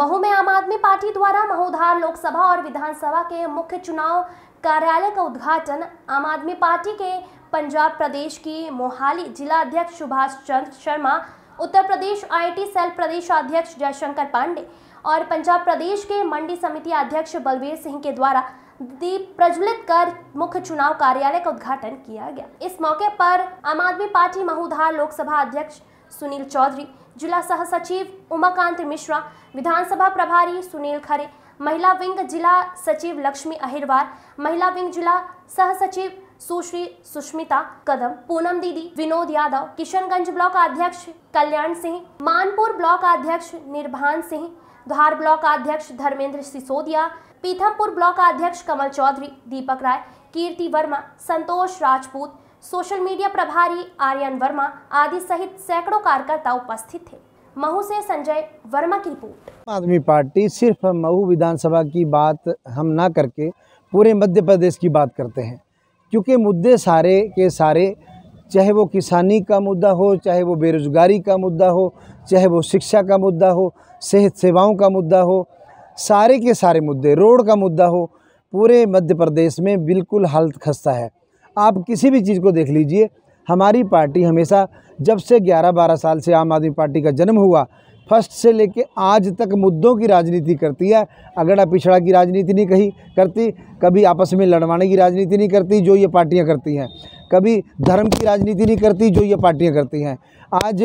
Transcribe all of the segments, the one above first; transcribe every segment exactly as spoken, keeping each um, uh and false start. महू में आम आदमी पार्टी द्वारा महूधार लोकसभा और विधानसभा के मुख्य चुनाव कार्यालय का उद्घाटन आम आदमी पार्टी के पंजाब प्रदेश की मोहाली जिला अध्यक्ष सुभाष चंद शर्मा, उत्तर प्रदेश आईटी सेल प्रदेश अध्यक्ष जय शंकर पांडे और पंजाब प्रदेश के मंडी समिति अध्यक्ष बलवीर सिंह के द्वारा दीप प्रज्वलित कर मुख्य चुनाव कार्यालय का उद्घाटन किया गया। इस मौके पर आम आदमी पार्टी महूधार लोकसभा अध्यक्ष सुनील चौधरी, जिला सह सचिव उमाकांत मिश्रा, विधानसभा प्रभारी सुनील खरे, महिला विंग जिला सचिव लक्ष्मी अहिरवार, महिला विंग जिला सह सचिव सुश्री सुष्मिता कदम, पूनम दीदी, विनोद यादव, किशनगंज ब्लॉक अध्यक्ष कल्याण सिंह, मानपुर ब्लॉक अध्यक्ष निर्भान सिंह, धार ब्लॉक अध्यक्ष धर्मेंद्र सिसोदिया, पीथमपुर ब्लॉक अध्यक्ष कमल चौधरी, दीपक राय, कीर्ति वर्मा, संतोष राजपूत, सोशल मीडिया प्रभारी आर्यन वर्मा आदि सहित सैकड़ों कार्यकर्ता उपस्थित थे। महू से संजय वर्मा की रिपोर्ट। आम आदमी पार्टी सिर्फ महू विधानसभा की बात हम ना करके पूरे मध्य प्रदेश की बात करते हैं, क्योंकि मुद्दे सारे के सारे, चाहे वो किसानी का मुद्दा हो, चाहे वो बेरोजगारी का मुद्दा हो, चाहे वो शिक्षा का मुद्दा हो, सेहत सेवाओं का मुद्दा हो, सारे के सारे मुद्दे, रोड का मुद्दा हो, पूरे मध्य प्रदेश में बिल्कुल हालत खस्ता है। आप किसी भी चीज़ को देख लीजिए। हमारी पार्टी हमेशा, जब से ग्यारह बारह साल से आम आदमी पार्टी का जन्म हुआ, फर्स्ट से लेके आज तक मुद्दों की राजनीति करती है। अगड़ा पिछड़ा की राजनीति नहीं कही करती, कभी आपस में लड़वाने की राजनीति नहीं करती जो ये पार्टियां करती हैं, कभी धर्म की राजनीति नहीं करती जो ये पार्टियां करती हैं। आज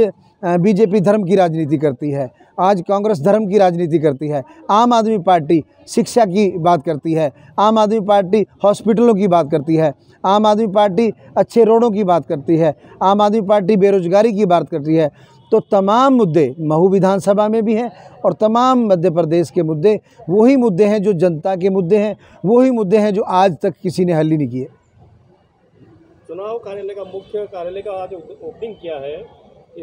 बीजेपी धर्म की राजनीति करती है, आज कांग्रेस धर्म की राजनीति करती है। आम आदमी पार्टी शिक्षा की बात करती है, आम आदमी पार्टी हॉस्पिटलों की बात करती है, आम आदमी पार्टी अच्छे रोडों की बात करती है, आम आदमी पार्टी बेरोजगारी की बात करती है। तो तमाम मुद्दे महू विधानसभा में भी हैं और तमाम मध्य प्रदेश के मुद्दे वही मुद्दे हैं जो जनता के मुद्दे हैं, वही मुद्दे हैं जो आज तक किसी ने हल ही नहीं किए। चुनाव कार्यालय का, मुख्य कार्यालय का आज ओपनिंग किया है,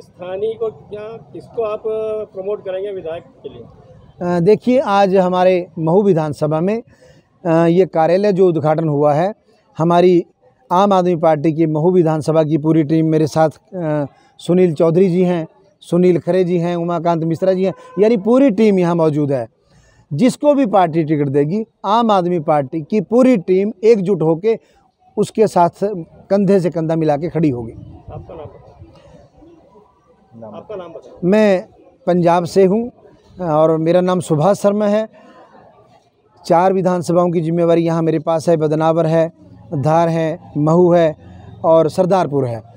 स्थानीय को क्या, किसको आप प्रमोट करेंगे विधायक के लिए? देखिए, आज हमारे महू विधानसभा में ये कार्यालय जो उद्घाटन हुआ है, हमारी आम आदमी पार्टी की महू विधानसभा की पूरी टीम मेरे साथ, सुनील चौधरी जी हैं, सुनील खरे जी हैं, उमाकांत मिश्रा जी हैं, यानी पूरी टीम यहाँ मौजूद है। जिसको भी पार्टी टिकट देगी, आम आदमी पार्टी की पूरी टीम एकजुट होकर उसके साथ कंधे से कंधा मिला के खड़ी होगी। आपका नाम? आपका नाम बताइए। मैं पंजाब से हूँ और मेरा नाम सुभाष शर्मा है। चार विधानसभाओं की जिम्मेवारी यहाँ मेरे पास है। बदनावर है, धार है, महू है और सरदारपुर है।